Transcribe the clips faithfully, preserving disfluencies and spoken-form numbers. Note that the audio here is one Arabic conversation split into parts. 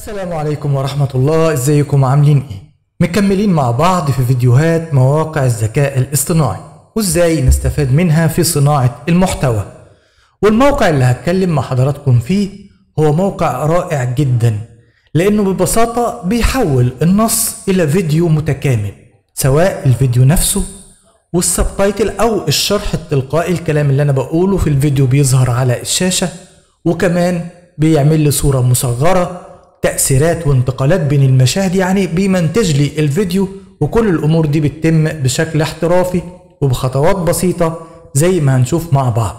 السلام عليكم ورحمة الله. ازيكم عاملين ايه؟ مكملين مع بعض في فيديوهات مواقع الذكاء الاصطناعي وازاي نستفاد منها في صناعة المحتوى. والموقع اللي هتكلم مع حضراتكم فيه هو موقع رائع جدا، لانه ببساطة بيحول النص الى فيديو متكامل، سواء الفيديو نفسه والسبتايتل او الشرح التلقائي، الكلام اللي انا بقوله في الفيديو بيظهر على الشاشة، وكمان بيعمل لي صورة مصغرة، تأثيرات وانتقالات بين المشاهد، يعني بيمنتج لي الفيديو. وكل الأمور دي بتتم بشكل احترافي وبخطوات بسيطة زي ما هنشوف مع بعض.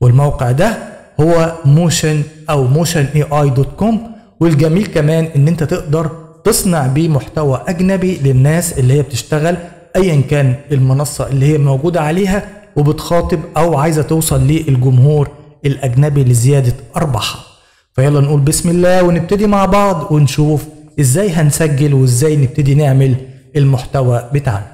والموقع ده هو موشن أو موشن اي اي دوت كوم. والجميل كمان ان انت تقدر تصنع بيه محتوى أجنبي للناس اللي هي بتشتغل أيا كان المنصة اللي هي موجودة عليها وبتخاطب أو عايزة توصل للجمهور الأجنبي لزيادة أرباحها. فيلا نقول بسم الله ونبتدي مع بعض ونشوف ازاي هنسجل وازاي نبتدي نعمل المحتوى بتاعنا.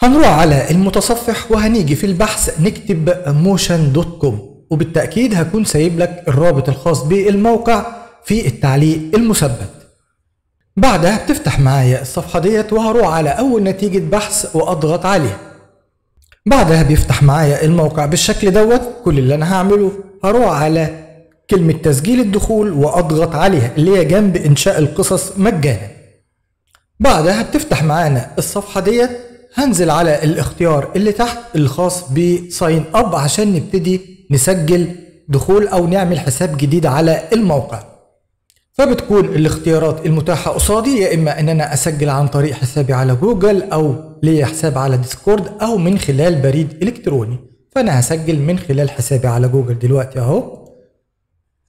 هنروح على المتصفح وهنيجي في البحث نكتب موشن دوت كوم، وبالتأكيد هكون سايب لك الرابط الخاص بالموقع في التعليق المثبت. بعدها بتفتح معايا الصفحة ديت وهروح على أول نتيجة بحث وأضغط عليها. بعدها بيفتح معايا الموقع بالشكل دوت. كل اللي أنا هعمله هروح على كلمة تسجيل الدخول وأضغط عليها اللي هي جنب إنشاء القصص مجانا. بعدها بتفتح معانا الصفحة ديت، هنزل على الاختيار اللي تحت الخاص بساين أب عشان نبتدي نسجل دخول أو نعمل حساب جديد على الموقع. فبتكون الاختيارات المتاحة قصادي يا إما إن أنا أسجل عن طريق حسابي على جوجل، أو ليا حساب على ديسكورد، أو من خلال بريد إلكتروني. فأنا هسجل من خلال حسابي على جوجل دلوقتي أهو.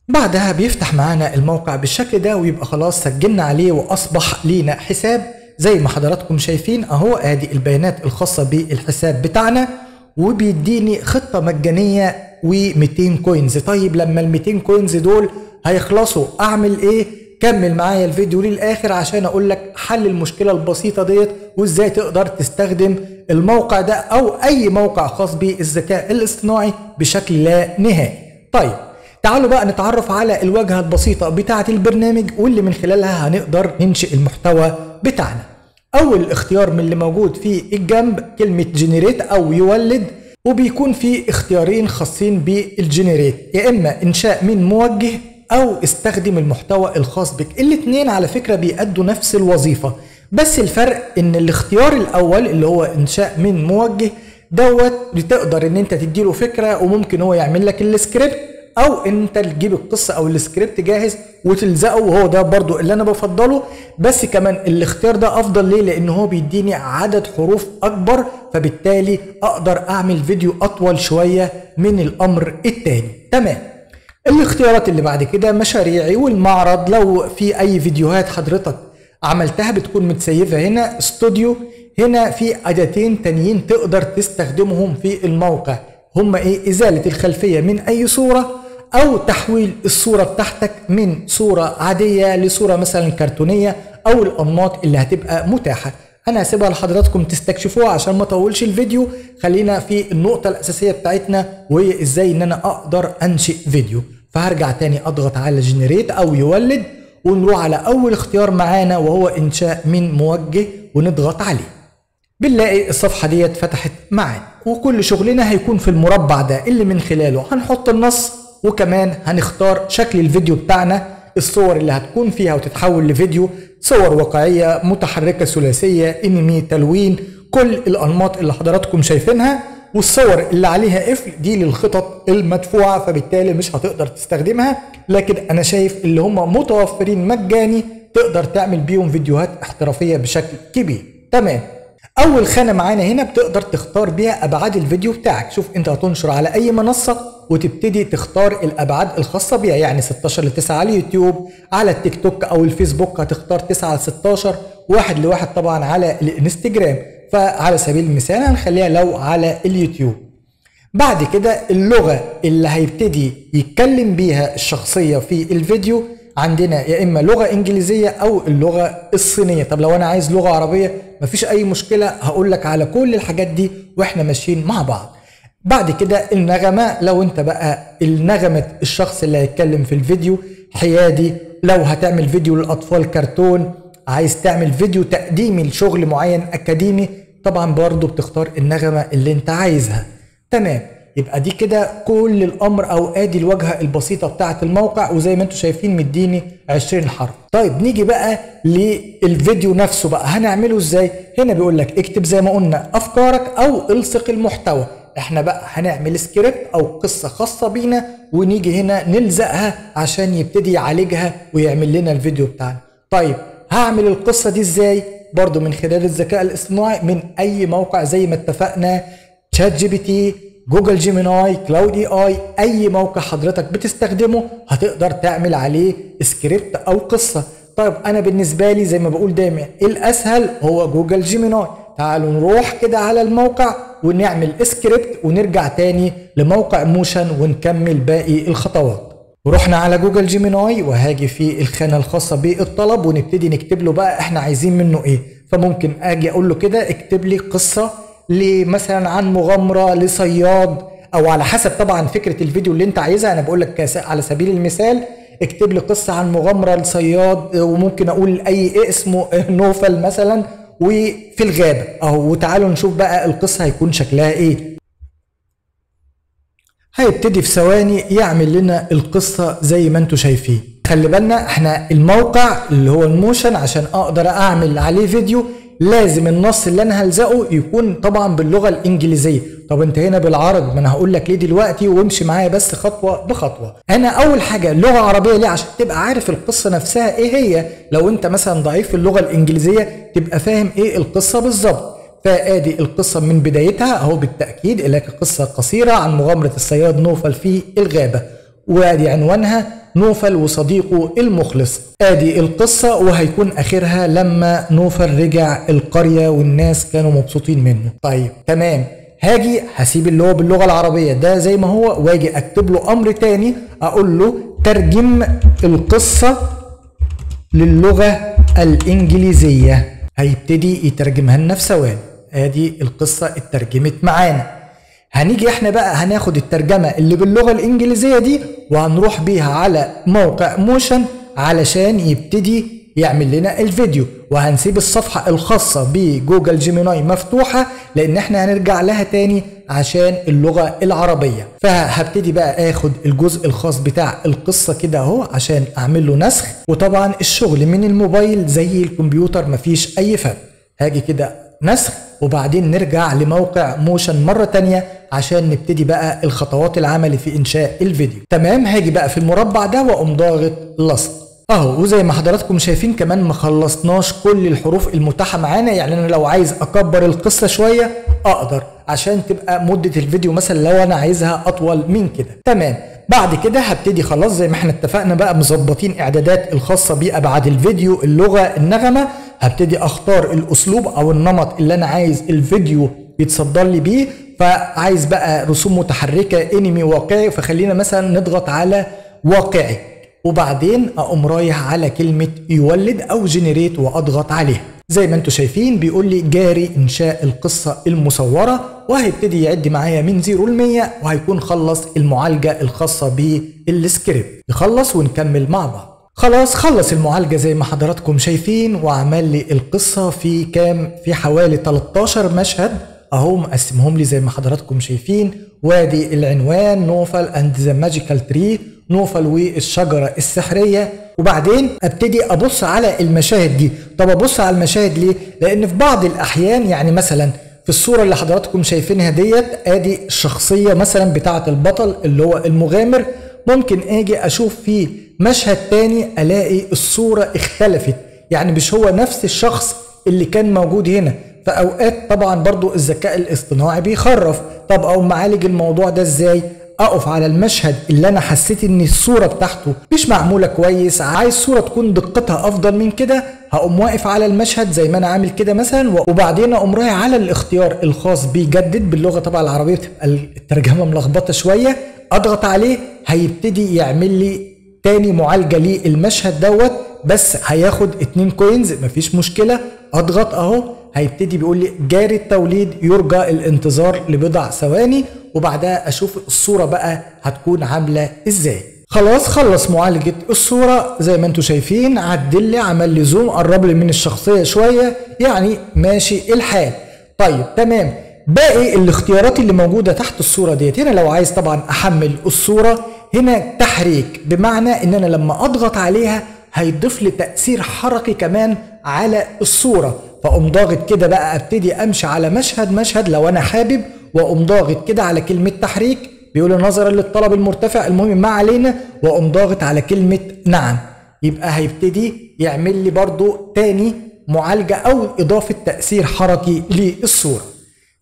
بعدها بيفتح معانا الموقع بالشكل ده، ويبقى خلاص سجلنا عليه وأصبح لينا حساب زي ما حضراتكم شايفين أهو. أدي البيانات الخاصة بالحساب بتاعنا، وبيديني خطة مجانية ومئتين كوينز. طيب لما المئتين كوينز دول هيخلصوا اعمل ايه؟ كمل معايا الفيديو للاخر عشان اقول لك حل المشكله البسيطه ديت وازاي تقدر تستخدم الموقع ده او اي موقع خاص بالذكاء الاصطناعي بشكل لا نهائي. طيب تعالوا بقى نتعرف على الواجهه البسيطه بتاعه البرنامج واللي من خلالها هنقدر ننشئ المحتوى بتاعنا. اول اختيار من اللي موجود في الجنب كلمه جنريت او يولد، وبيكون في اختيارين خاصين بالجنريت، يا اما انشاء من موجه او استخدم المحتوى الخاص بك. الاتنين على فكرة بيأدوا نفس الوظيفة، بس الفرق ان الاختيار الاول اللي هو انشاء من موجه دوت بتقدر ان انت تديله فكرة وممكن هو يعمل لك السكريبت، او انت تجيب القصة او السكريبت جاهز وتلزقه، وهو ده برضو اللي انا بفضله. بس كمان الاختيار ده افضل ليه؟ لان هو بيديني عدد حروف اكبر، فبالتالي اقدر اعمل فيديو اطول شوية من الامر التاني. تمام. الاختيارات اللي بعد كده مشاريعي والمعرض، لو في اي فيديوهات حضرتك عملتها بتكون متسيفة هنا استوديو. هنا في اداتين تانيين تقدر تستخدمهم في الموقع، هما ايه؟ ازالة الخلفية من اي صورة، او تحويل الصورة بتاعتك من صورة عادية لصورة مثلا كرتونية، او الانماط اللي هتبقى متاحة. انا هسيبها لحضراتكم تستكشفوها عشان ما اطولش الفيديو. خلينا في النقطة الاساسية بتاعتنا، وهي ازاي ان انا اقدر انشئ فيديو. فهرجع تاني اضغط على جنريت او يولد، ونروح على اول اختيار معانا وهو انشاء من موجه ونضغط عليه. بنلاقي الصفحة ديت فتحت معانا، وكل شغلنا هيكون في المربع ده اللي من خلاله هنحط النص، وكمان هنختار شكل الفيديو بتاعنا، الصور اللي هتكون فيها وتتحول لفيديو، صور واقعية، متحركة، ثلاثية، انمي، تلوين، كل الانماط اللي حضراتكم شايفينها. والصور اللي عليها قفل دي للخطط المدفوعة، فبالتالي مش هتقدر تستخدمها. لكن انا شايف اللي هم متوفرين مجاني تقدر تعمل بيهم فيديوهات احترافية بشكل كبير. تمام. اول خانة معانا هنا بتقدر تختار بيها ابعاد الفيديو بتاعك. شوف انت هتنشر على اي منصة وتبتدي تختار الابعاد الخاصة بيها، يعني ستاشر لتسعة على اليوتيوب، على التيك توك او الفيسبوك هتختار تسعة لستاشر، واحد لواحد طبعا على الانستجرام. فعلى سبيل المثال هنخليها لو على اليوتيوب. بعد كده اللغة اللي هيبتدي يتكلم بيها الشخصية في الفيديو، عندنا يا اما لغه انجليزيه او اللغه الصينيه. طب لو انا عايز لغه عربيه مفيش اي مشكله، هقول لك على كل الحاجات دي واحنا ماشيين مع بعض. بعد كده النغمه، لو انت بقى النغمه الشخص اللي هيتكلم في الفيديو، حيادي، لو هتعمل فيديو للاطفال كرتون، عايز تعمل فيديو تقديمي لشغل معين اكاديمي، طبعا برضو بتختار النغمه اللي انت عايزها. تمام، يبقى دي كده كل الامر او ادي الواجهه البسيطه بتاعه الموقع، وزي ما انتم شايفين مديني عشرين حرف. طيب نيجي بقى للفيديو نفسه بقى هنعمله ازاي. هنا بيقول لك اكتب زي ما قلنا افكارك او الصق المحتوى. احنا بقى هنعمل سكريبت او قصه خاصه بينا ونيجي هنا نلزقها عشان يبتدي يعالجها ويعمل لنا الفيديو بتاعنا. طيب هعمل القصه دي ازاي؟ برضو من خلال الذكاء الاصطناعي من اي موقع زي ما اتفقنا، تشات جي بي تي، جوجل جيميناي، كلاود اي اي، اي موقع حضرتك بتستخدمه هتقدر تعمل عليه سكريبت او قصه. طيب انا بالنسبه لي زي ما بقول دايما الاسهل هو جوجل جيميناي. تعالوا نروح كده على الموقع ونعمل سكريبت ونرجع تاني لموقع موشن ونكمل باقي الخطوات. ورحنا على جوجل جيميناي وهاجي في الخانه الخاصه بالطلب ونبتدي نكتب له بقى احنا عايزين منه ايه. فممكن اجي اقول له كده اكتب لي قصه لمثلا عن مغامره لصياد، او على حسب طبعا فكره الفيديو اللي انت عايزها. انا بقول لك على سبيل المثال اكتب لي قصه عن مغامره لصياد، وممكن اقول اي اسمه نوفل مثلا وفي الغابه اهو. وتعالوا نشوف بقى القصه هيكون شكلها ايه. هيبتدي في ثواني يعمل لنا القصه زي ما انتم شايفين. خلي بالنا احنا الموقع اللي هو الموشن عشان اقدر اعمل عليه فيديو لازم النص اللي انا هلزقه يكون طبعا باللغه الانجليزيه. طب انت هنا بالعربي، ما انا هقول لك ليه دلوقتي، وامشي معايا بس خطوه بخطوه. انا اول حاجه لغه عربيه ليه؟ عشان تبقى عارف القصه نفسها ايه هي. لو انت مثلا ضعيف في اللغه الانجليزيه تبقى فاهم ايه القصه بالظبط. فادي القصه من بدايتها اهو، بالتاكيد لك قصه قصيره عن مغامره الصياد نوفل في الغابه، وادي عنوانها نوفل وصديقه المخلص. ادي القصه وهيكون اخرها لما نوفل رجع القريه والناس كانوا مبسوطين منه. طيب تمام، هاجي هسيب اللي هو باللغه العربيه ده زي ما هو واجي اكتب له امر تاني اقول له ترجم القصه للغه الانجليزيه. هيبتدي يترجمها لنا في ثواني. ادي القصه اترجمت معانا. هنيجي احنا بقى هناخد الترجمة اللي باللغة الانجليزية دي وهنروح بيها على موقع موشن علشان يبتدي يعمل لنا الفيديو، وهنسيب الصفحة الخاصة بجوجل جيميناي مفتوحة لان احنا هنرجع لها تاني عشان اللغة العربية. فهبتدي بقى اخد الجزء الخاص بتاع القصة كده اهو عشان اعمل له نسخ، وطبعا الشغل من الموبايل زي الكمبيوتر مفيش اي فرق. هاجي كده نسخ وبعدين نرجع لموقع موشن مرة تانية عشان نبتدي بقى الخطوات العملي في انشاء الفيديو. تمام، هاجي بقى في المربع ده واقوم ضاغط لصق اهو. وزي ما حضراتكم شايفين كمان ما خلصناش كل الحروف المتاحة معانا، يعني انا لو عايز اكبر القصة شوية اقدر عشان تبقى مدة الفيديو مثلا لو انا عايزها اطول من كده. تمام، بعد كده هبتدي خلاص زي ما احنا اتفقنا بقى مظبطين اعدادات الخاصة بابعاد الفيديو، اللغة، النغمة. هبتدي اختار الاسلوب او النمط اللي انا عايز الفيديو يتصدر لي بيه. فعايز بقى رسوم متحركه، انمي، واقعي، فخلينا مثلا نضغط على واقعي وبعدين اقوم رايح على كلمه يولد او جنريت واضغط عليها. زي ما انتم شايفين بيقول لي جاري انشاء القصه المصوره، وهيبتدي يعد معايا من صفر ل مية وهيكون خلص المعالجه الخاصه بالسكريبت. نخلص ونكمل مع بعض. خلاص خلص المعالجة زي ما حضراتكم شايفين وعمل لي القصة في كام، في حوالي تلتاشر مشهد اهو مقسمهم لي زي ما حضراتكم شايفين. وادي العنوان نوفل اند ذا ماجيكال تري، نوفل والشجرة السحرية. وبعدين ابتدي ابص على المشاهد دي. طب ابص على المشاهد ليه؟ لان في بعض الاحيان يعني مثلا في الصورة اللي حضراتكم شايفينها ديت ادي الشخصية مثلا بتاعة البطل اللي هو المغامر، ممكن اجي اشوف فيه مشهد تاني الاقي الصورة اختلفت، يعني مش هو نفس الشخص اللي كان موجود هنا. فاوقات طبعا برضو الذكاء الاصطناعي بيخرف. طب او معالج الموضوع ده ازاي؟ اقف على المشهد اللي انا حسيت ان الصورة بتاعته مش معمولة كويس، عايز صورة تكون دقتها افضل من كده، هقوم واقف على المشهد زي ما انا عامل كده مثلا، وبعدين اقوم رايح على الاختيار الخاص بيجدد باللغة طبعا العربية بتبقى الترجمة ملخبطة شوية، اضغط عليه هيبتدي يعمل لي تاني معالجه للمشهد دوت، بس هياخد اتنين كوينز، مفيش مشكله. اضغط اهو، هيبتدي بيقول لي جاري التوليد يرجى الانتظار لبضع ثواني، وبعدها اشوف الصوره بقى هتكون عامله ازاي. خلاص خلص معالجه الصوره زي ما انتم شايفين، عدل لي، عمل لي زوم، قرب لي من الشخصيه شويه، يعني ماشي الحال. طيب تمام، باقي الاختيارات اللي موجوده تحت الصوره ديت. هنا لو عايز طبعا احمل الصوره، هنا تحريك، بمعنى ان انا لما اضغط عليها هيضيف لي تاثير حركي كمان على الصوره، فاقوم ضاغط كده بقى، ابتدي امشي على مشهد مشهد لو انا حابب، واقوم ضاغط كده على كلمه تحريك، بيقول نظرا للطلب المرتفع، المهم ما علينا، واقوم ضاغط على كلمه نعم، يبقى هيبتدي يعمل لي برضو تاني معالجه او اضافه تاثير حركي للصوره.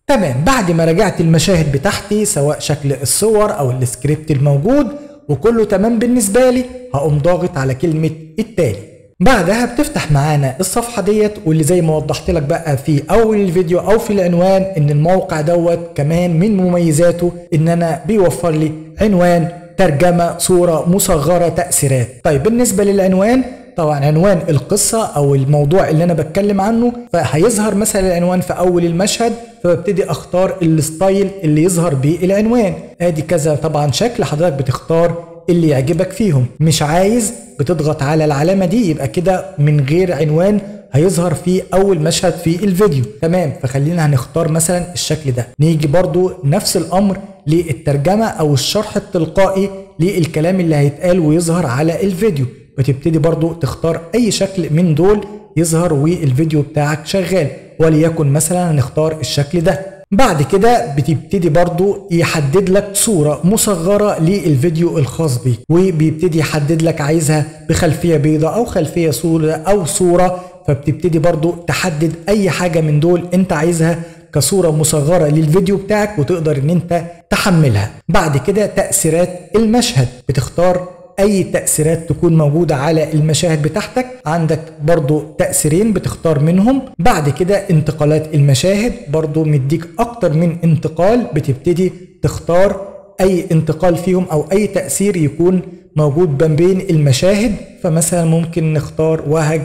تمام، بعد ما راجعت المشاهد بتاعتي سواء شكل الصور او السكريبت الموجود وكله تمام بالنسبه لي، هقوم ضاغط على كلمه التالي. بعدها بتفتح معانا الصفحه ديت، واللي زي ما وضحت لك بقى في اول الفيديو او في العنوان ان الموقع دوت كمان من مميزاته ان انا بيوفر لي عنوان، ترجمه، صوره مصغره، تاثيرات. طيب بالنسبه للعنوان، طبعا عنوان القصه او الموضوع اللي انا بتكلم عنه، فهيظهر مثلا العنوان في اول المشهد، فببتدي اختار الستايل اللي يظهر بيه العنوان. ادي كذا طبعا شكل، حضرتك بتختار اللي يعجبك فيهم. مش عايز، بتضغط على العلامه دي، يبقى كده من غير عنوان هيظهر في اول مشهد في الفيديو. تمام، فخلينا هنختار مثلا الشكل ده. نيجي برضو نفس الامر للترجمه او الشرح التلقائي للكلام اللي هيتقال ويظهر على الفيديو، بتبتدي برضو تختار اي شكل من دول يظهر والفيديو بتاعك شغال، وليكن مثلا هنختار الشكل ده. بعد كده بتبتدي برضو يحدد لك صورة مصغرة للفيديو الخاص بيك، وبيبتدي يحدد لك عايزها بخلفية بيضاء او خلفية سوداء او صورة، فبتبتدي برضو تحدد اي حاجة من دول انت عايزها كصورة مصغرة للفيديو بتاعك وتقدر ان انت تحملها. بعد كده تأثيرات المشهد، بتختار اي تأثيرات تكون موجودة على المشاهد بتاعتك، عندك برضو تأثيرين بتختار منهم. بعد كده انتقالات المشاهد، برضو مديك اكتر من انتقال، بتبتدي تختار اي انتقال فيهم او اي تأثير يكون موجود بين المشاهد، فمثلا ممكن نختار وهج،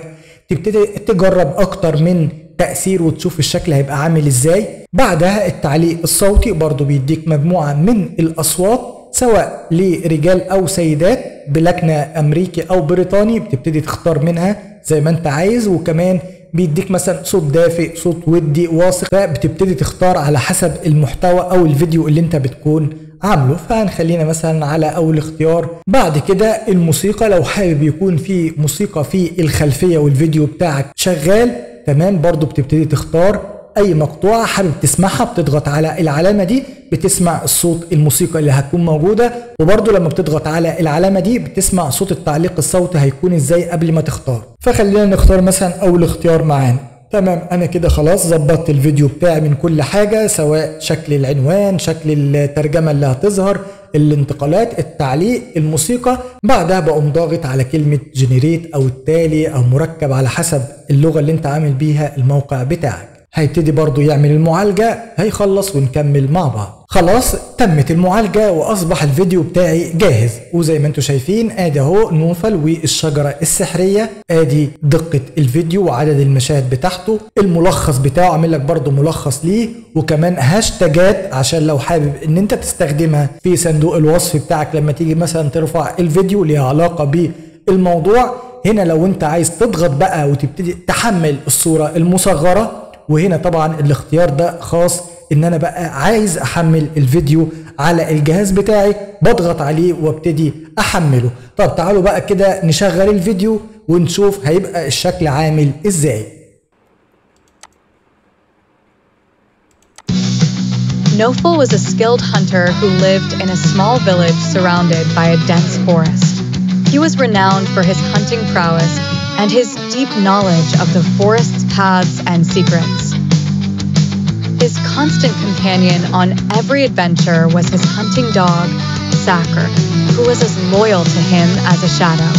تبتدي تجرب اكتر من تأثير وتشوف الشكل هيبقى عامل ازاي. بعدها التعليق الصوتي، برضو بيديك مجموعة من الاصوات سواء لرجال او سيدات بلكنه امريكي او بريطاني، بتبتدي تختار منها زي ما انت عايز، وكمان بيديك مثلا صوت دافئ، صوت ودي، واثق، فبتبتدي تختار على حسب المحتوى او الفيديو اللي انت بتكون عامله، فهنخلينا مثلا على اول اختيار. بعد كده الموسيقى، لو حابب يكون في موسيقى في الخلفيه والفيديو بتاعك شغال، تمام، برضو بتبتدي تختار اي مقطوعه حابب تسمعها، بتضغط على العلامه دي بتسمع الصوت، الموسيقى اللي هتكون موجوده، وبرده لما بتضغط على العلامه دي بتسمع صوت التعليق الصوتي هيكون ازاي قبل ما تختار. فخلينا نختار مثلا اول اختيار معانا. تمام، انا كده خلاص ظبطت الفيديو بتاعي من كل حاجه، سواء شكل العنوان، شكل الترجمه اللي هتظهر، الانتقالات، التعليق، الموسيقى. بعدها بقوم ضاغط على كلمه جنريت او التالي او مركب على حسب اللغه اللي انت عامل بيها الموقع بتاعك. هيبتدي برضو يعمل المعالجة، هيخلص ونكمل مع بعض. خلاص تمت المعالجة واصبح الفيديو بتاعي جاهز، وزي ما انتم شايفين ادي اهو نوفل والشجرة السحرية، ادي دقة الفيديو وعدد المشاهد بتاعته، الملخص بتاعه عامل لك برضو ملخص ليه، وكمان هاشتاجات عشان لو حابب ان انت تستخدمها في صندوق الوصف بتاعك لما تيجي مثلا ترفع الفيديو ليها علاقة بالموضوع. هنا لو انت عايز تضغط بقى وتبتدي تحمل الصورة المصغرة، وهنا طبعا الاختيار ده خاص ان انا بقى عايز احمل الفيديو على الجهاز بتاعي، بضغط عليه وابتدي احمله. طب تعالوا بقى كده نشغل الفيديو ونشوف هيبقى الشكل عامل ازاي. Nofal was a skilled hunter who lived in a small village surrounded by a dense forest. He was renowned for his hunting prowess and his deep knowledge of the forest's paths and secrets. His constant companion on every adventure was his hunting dog, Zachary, who was as loyal to him as a shadow.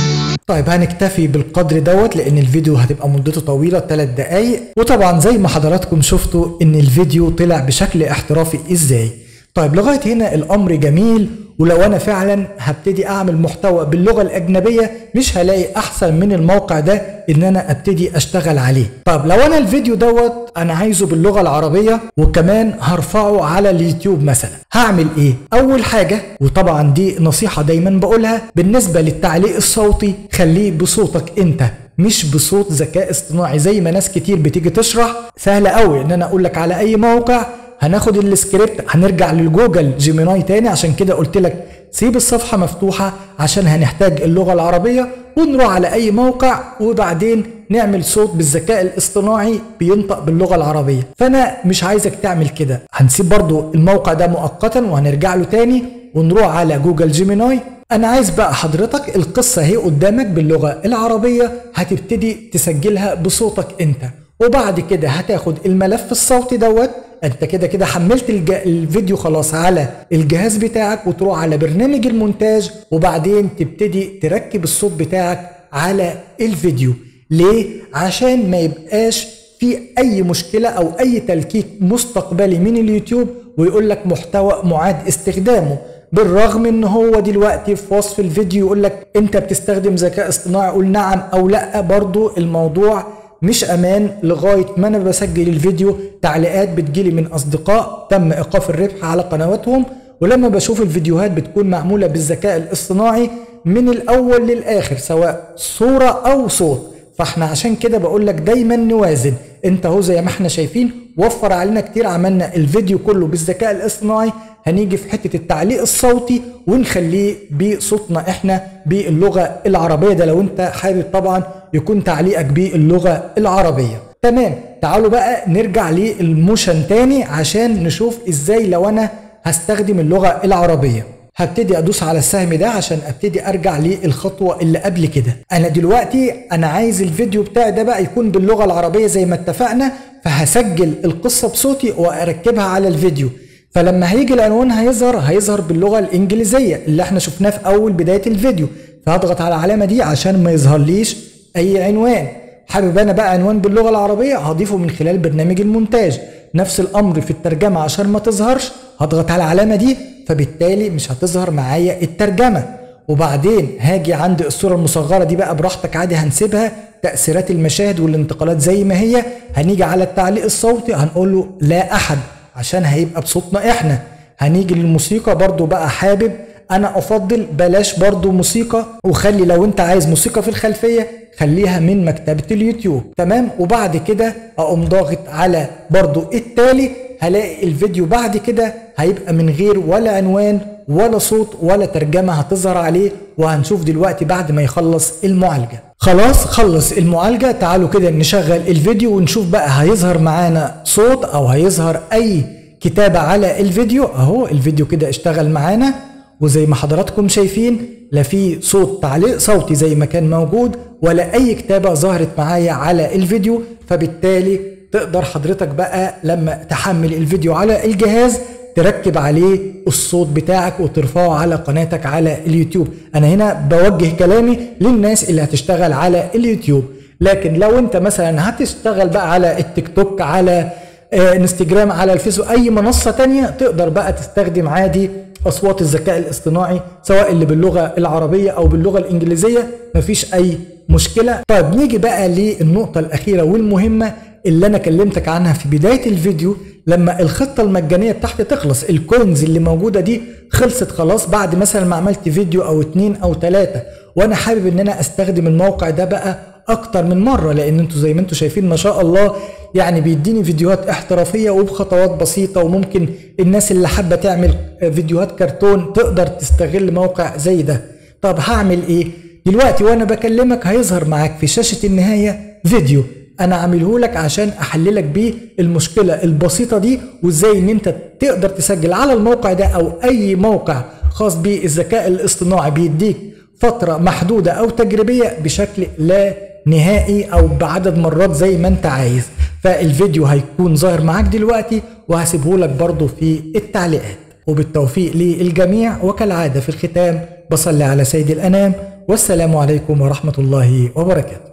طيب هنكتفي بالقدر دوت لان الفيديو هتبقى مدته طويله ثلاث دقايق، وطبعا زي ما حضراتكم شفتوا ان الفيديو طلع بشكل احترافي ازاي. طيب لغايه هنا الامر جميل، ولو انا فعلا هبتدي اعمل محتوى باللغه الاجنبيه مش هلاقي احسن من الموقع ده ان انا ابتدي اشتغل عليه. طب لو انا الفيديو دوت انا عايزه باللغه العربيه وكمان هرفعه على اليوتيوب مثلا، هعمل ايه؟ اول حاجه، وطبعا دي نصيحه دايما بقولها بالنسبه للتعليق الصوتي، خليه بصوتك انت مش بصوت ذكاء اصطناعي زي ما ناس كتير بتيجي تشرح. سهله قوي ان انا اقول لك على اي موقع هناخد السكريبت، هنرجع للجوجل جيميناي تاني، عشان كده قلت لك سيب الصفحه مفتوحه عشان هنحتاج اللغه العربيه، ونروح على اي موقع وبعدين نعمل صوت بالذكاء الاصطناعي بينطق باللغه العربيه. فانا مش عايزك تعمل كده، هنسيب برضو الموقع ده مؤقتا وهنرجع له تاني ونروح على جوجل جيميناي. انا عايز بقى حضرتك القصه اهي قدامك باللغه العربيه، هتبتدي تسجلها بصوتك انت، وبعد كده هتاخد الملف الصوتي دوت، انت كده كده حملت الج... الفيديو خلاص على الجهاز بتاعك، وتروح على برنامج المونتاج وبعدين تبتدي تركب الصوت بتاعك على الفيديو. ليه؟ عشان ما يبقاش في اي مشكله او اي تلكيك مستقبلي من اليوتيوب ويقول لك محتوى معاد استخدامه، بالرغم ان هو دلوقتي في وصف الفيديو يقول لك انت بتستخدم ذكاء اصطناعي، قول نعم او لا. برضو الموضوع مش امان لغايه ما انا بسجل الفيديو. تعليقات بتجيلي من اصدقاء تم ايقاف الربح على قنواتهم، ولما بشوف الفيديوهات بتكون معموله بالذكاء الاصطناعي من الاول للاخر سواء صوره او صوت. فاحنا عشان كده بقول لك دايما نوازن. انت اهو زي ما احنا شايفين وفر علينا كتير، عملنا الفيديو كله بالذكاء الاصطناعي، هنيجي في حته التعليق الصوتي ونخليه بصوتنا احنا باللغه العربيه، ده لو انت حابب طبعا يكون تعليقك باللغه العربيه. تمام، تعالوا بقى نرجع للموشن تاني عشان نشوف ازاي لو انا هستخدم اللغه العربيه. هبتدي ادوس على السهم ده عشان ابتدي ارجع للخطوه اللي قبل كده. انا دلوقتي انا عايز الفيديو بتاعي ده بقى يكون باللغه العربيه زي ما اتفقنا، فهسجل القصه بصوتي واركبها على الفيديو، فلما هيجي العنوان هيظهر هيظهر باللغه الانجليزيه اللي احنا شفناه في اول بدايه الفيديو، فهضغط على العلامه دي عشان ما يظهرليش اي عنوان. حابب انا بقى عنوان باللغه العربيه هضيفه من خلال برنامج المونتاج، نفس الامر في الترجمه عشان ما تظهرش هضغط على العلامه دي، فبالتالي مش هتظهر معايا الترجمه. وبعدين هاجي عند الصوره المصغره دي بقى براحتك عادي هنسيبها، تاثيرات المشاهد والانتقالات زي ما هي. هنيجي على التعليق الصوتي هنقول له لا احد عشان هيبقى بصوتنا احنا. هنيجي للموسيقى برضو بقى، حابب انا افضل بلاش برضو موسيقى، وخلي لو انت عايز موسيقى في الخلفيه خليها من مكتبه اليوتيوب. تمام، وبعد كده اقوم ضاغط على برضو التالي، هلاقي الفيديو بعد كده هيبقى من غير ولا عنوان ولا صوت ولا ترجمه هتظهر عليه، وهنشوف دلوقتي بعد ما يخلص المعالجه. خلاص خلص المعالجه، تعالوا كده نشغل الفيديو ونشوف بقى هيظهر معانا صوت او هيظهر اي كتابه على الفيديو. اهو الفيديو كده اشتغل معانا، وزي ما حضراتكم شايفين لا في صوت تعليق صوتي زي ما كان موجود ولا اي كتابه ظهرت معايا على الفيديو. فبالتالي تقدر حضرتك بقى لما تحمل الفيديو على الجهاز تركب عليه الصوت بتاعك وترفعه على قناتك على اليوتيوب. انا هنا بوجه كلامي للناس اللي هتشتغل على اليوتيوب، لكن لو انت مثلا هتشتغل بقى على التيك توك، على انستجرام، على الفيسبوك، اي منصة تانية، تقدر بقى تستخدم عادي اصوات الذكاء الاصطناعي سواء اللي باللغة العربية او باللغة الانجليزية، مفيش اي مشكلة. طيب نيجي بقى للنقطة الاخيرة والمهمة اللي انا كلمتك عنها في بداية الفيديو، لما الخطة المجانية بتاعتي تخلص، الكوينز اللي موجودة دي خلصت خلاص بعد مثلا ما عملت فيديو او اتنين او تلاتة، وانا حابب ان انا استخدم الموقع ده بقى اكتر من مرة، لان انتوا زي ما انتوا شايفين ما شاء الله يعني بيديني فيديوهات احترافية وبخطوات بسيطة، وممكن الناس اللي حابة تعمل فيديوهات كرتون تقدر تستغل موقع زي ده. طب هعمل ايه؟ دلوقتي وانا بكلمك هيظهر معاك في شاشة النهاية فيديو انا عامله لك عشان احللك بيه المشكله البسيطه دي، وازاي ان انت تقدر تسجل على الموقع ده او اي موقع خاص بالذكاء الاصطناعي، بيديك فتره محدوده او تجريبيه بشكل لا نهائي او بعدد مرات زي ما انت عايز. فالفيديو هيكون ظاهر معاك دلوقتي وهسيبه لك برضو في التعليقات. وبالتوفيق للجميع، وكالعاده في الختام بصلي على سيد الانام، والسلام عليكم ورحمه الله وبركاته.